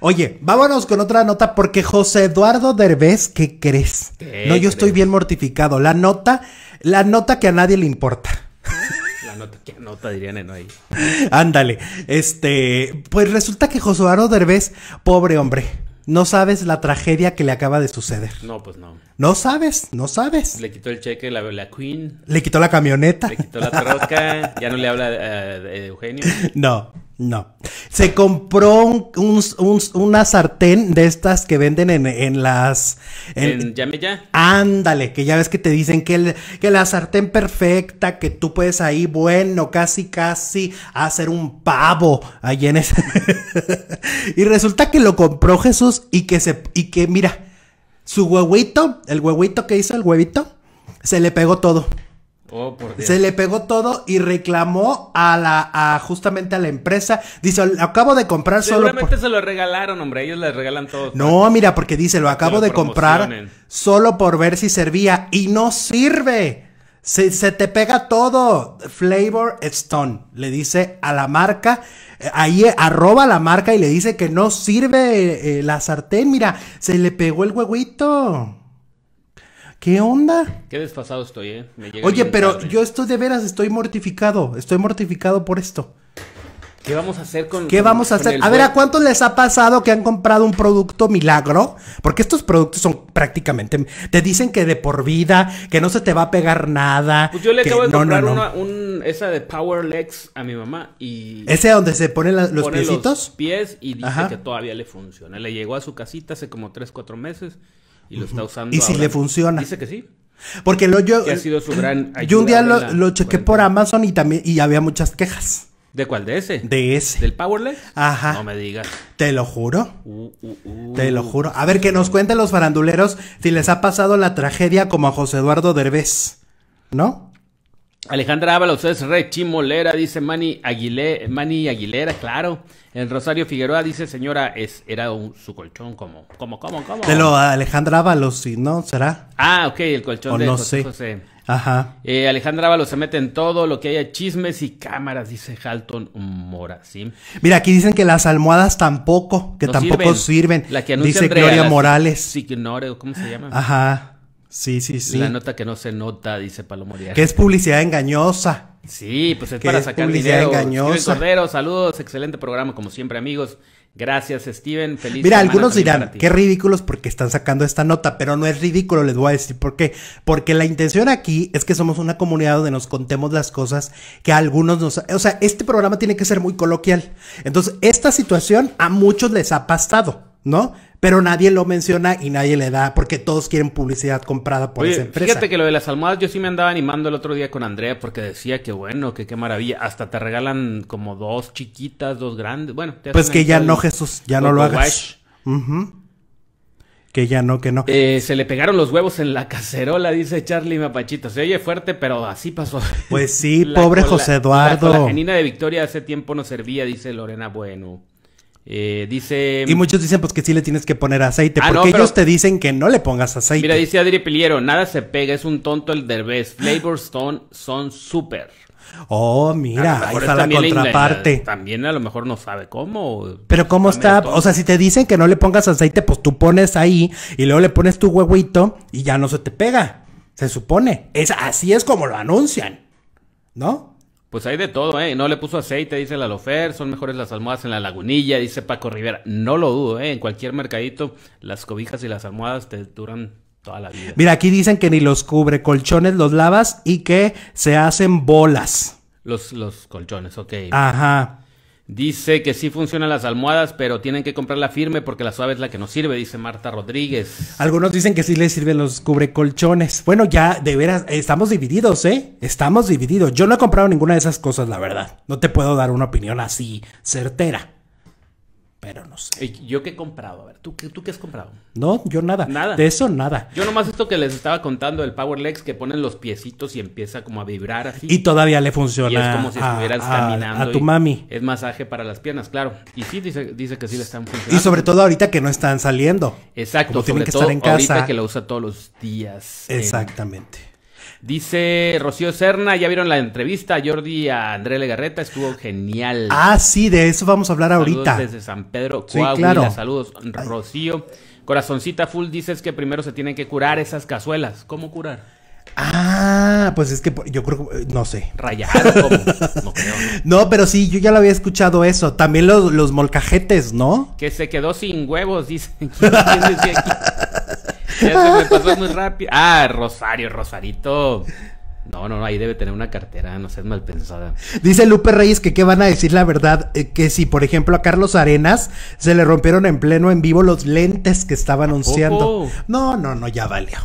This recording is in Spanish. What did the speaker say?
Oye, vámonos con otra nota porque José Eduardo Derbez, ¿qué crees? No, yo estoy bien mortificado. La nota que a nadie le importa. La nota que anota, dirían en ahí. Ándale. Pues resulta que José Eduardo Derbez, pobre hombre, no sabes la tragedia que le acaba de suceder. No, pues no. No sabes, no sabes. Le quitó el cheque, la Queen. Le quitó la camioneta. Le quitó la troca. Ya no le habla de Eugenio. No. No, se compró una sartén de estas que venden en Llame Ya. Ándale, que ya ves que te dicen que la sartén perfecta, que tú puedes ahí, bueno, casi hacer un pavo ahí en ese. Y resulta que lo compró Jesús y que mira, su huevito, el huevito que hizo el huevito, se le pegó todo. Oh, por Dios. Se le pegó todo y reclamó justamente a la empresa. Dice, lo acabo de comprar solo. Seguramente se lo regalaron, hombre, ellos les regalan todo. No, mira, porque dice, lo acabo de comprar solo por ver si servía. Y no sirve. Se te pega todo. Flavor Stone le dice a la marca, ahí arroba la marca y le dice que no sirve la sartén. Mira, se le pegó el huevito. ¿Qué onda? Qué desfasado estoy, ¿eh? Oye, pero tarde. Yo estoy de veras, estoy mortificado por esto. ¿Qué vamos a hacer con... ¿Qué vamos a hacer? A ver, ¿a cuántos les ha pasado que han comprado un producto milagro? Porque estos productos son prácticamente... Te dicen que de por vida, que no se te va a pegar nada. Pues yo le acabo de comprar esa de Power Legs a mi mamá y... ¿Ese donde se ponen los piecitos? Los pies y dice que todavía le funciona. Le llegó a su casita hace como 3 o 4 meses. Y lo está usando. Y si ahora le funciona. Dice que sí. Porque que ha sido su gran ayuda. Yo un día lo chequé por Amazon y también había muchas quejas. ¿De cuál? ¿De ese? De ese. ¿Del Power Legs? Ajá. No me digas. Te lo juro. Te lo juro. A ver, que nos cuenten los faranduleros si les ha pasado la tragedia como a José Eduardo Derbez, ¿no? Alejandra Ábalos es re chimolera, dice Manny Aguilera, claro. En Rosario Figueroa dice, señora, era su colchón, ¿cómo? De lo Alejandra Ábalos, sí, ¿no? ¿Será? Ah, ok, el colchón o de no José, sé. José. Ajá. Alejandra Ábalos se mete en todo lo que haya, chismes y cámaras, dice Halton Mora, ¿sí? Mira, aquí dicen que las almohadas tampoco sirven. La que anuncia dice Andrea, Gloria Morales. Sí, ¿cómo se llama? Ajá. Sí. La nota que no se nota, dice Paloma Díaz. Que es publicidad engañosa. Sí, pues es para sacar dinero. Steven Cordero, saludos, excelente programa, como siempre, amigos. Gracias, Steven, feliz. Mira, algunos dirán, qué ridículos porque están sacando esta nota, pero no es ridículo, les voy a decir por qué. Porque la intención aquí es que somos una comunidad donde nos contemos las cosas que a algunos nos... O sea, este programa tiene que ser muy coloquial. Entonces, esta situación a muchos les ha pasado, ¿no? Pero nadie lo menciona y nadie le da, porque todos quieren publicidad comprada por esa empresa. Fíjate que lo de las almohadas, yo sí me andaba animando el otro día con Andrea, porque decía que bueno, que qué maravilla, hasta te regalan como 2 chiquitas, 2 grandes, bueno. Pues que ya no, Jesús, ya no lo hagas. Que ya no, que no. Se le pegaron los huevos en la cacerola, dice Charlie Mapachito. Se oye fuerte, pero así pasó. Pues sí, pobre José Eduardo. La genina de Victoria hace tiempo no servía, dice Lorena Bueno. Dice... Y muchos dicen pues que sí le tienes que poner aceite, porque ellos te dicen que no le pongas aceite. Mira, dice Adri Piliero, nada se pega, es un tonto el Derbez. Flavor Stone son súper. Oh, mira, ahí está la contraparte. También a lo mejor no sabe cómo. Pero cómo está, o sea, si te dicen que no le pongas aceite, pues tú pones ahí y luego le pones tu huevito y ya no se te pega, se supone. Así es como lo anuncian, ¿no? Pues hay de todo, ¿eh? No le puso aceite, dice la Lofer. Son mejores las almohadas en la Lagunilla, dice Paco Rivera. No lo dudo, ¿eh? En cualquier mercadito, las cobijas y las almohadas te duran toda la vida. Mira, aquí dicen que ni los cubre colchones los lavas y que se hacen bolas. Los colchones, ok. Ajá. Dice que sí funcionan las almohadas, pero tienen que comprarla firme porque la suave es la que no sirve, dice Marta Rodríguez. Algunos dicen que sí les sirven los cubrecolchones. Bueno, ya de veras, estamos divididos, ¿eh? Estamos divididos. Yo no he comprado ninguna de esas cosas, la verdad. No te puedo dar una opinión así certera. Pero no sé. ¿Yo qué he comprado? A ver, ¿tú qué has comprado? No, yo nada. Nada. De eso nada. Yo nomás esto que les estaba contando del Power Legs, que ponen los piecitos y empieza como a vibrar así. Y todavía le funciona. Y es como si estuvieras caminando. A tu mami. Es masaje para las piernas, claro. Y sí, dice que sí le están funcionando. Y sobre todo ahorita que no están saliendo. Exacto. Como tienen que estar en casa. Ahorita que lo usa todos los días. Exactamente. Dice Rocío Serna, ya vieron la entrevista a Jordi a Andrés Legarreta, estuvo genial. Ah, sí, de eso vamos a hablar ahorita. Desde San Pedro, Coahuila, sí, claro. Saludos, Rocío. Corazoncita Full, dices que primero se tienen que curar esas cazuelas. ¿Cómo curar? Ah, pues es que yo creo, no sé. Rayar, ¿cómo? No creo. No, pero sí, yo ya lo había escuchado eso. También los molcajetes, ¿no? Que se quedó sin huevos, dicen. ¿Quién decía aquí? Ya se me pasó muy rápido. Ah, Rosario, Rosarito. No, no, no, ahí debe tener una cartera, no seas mal pensada. Dice Lupe Reyes que qué van a decir la verdad, que si, por ejemplo, a Carlos Arenas se le rompieron en pleno en vivo los lentes que estaba anunciando. ¿Poco? No, no, no, ya valió.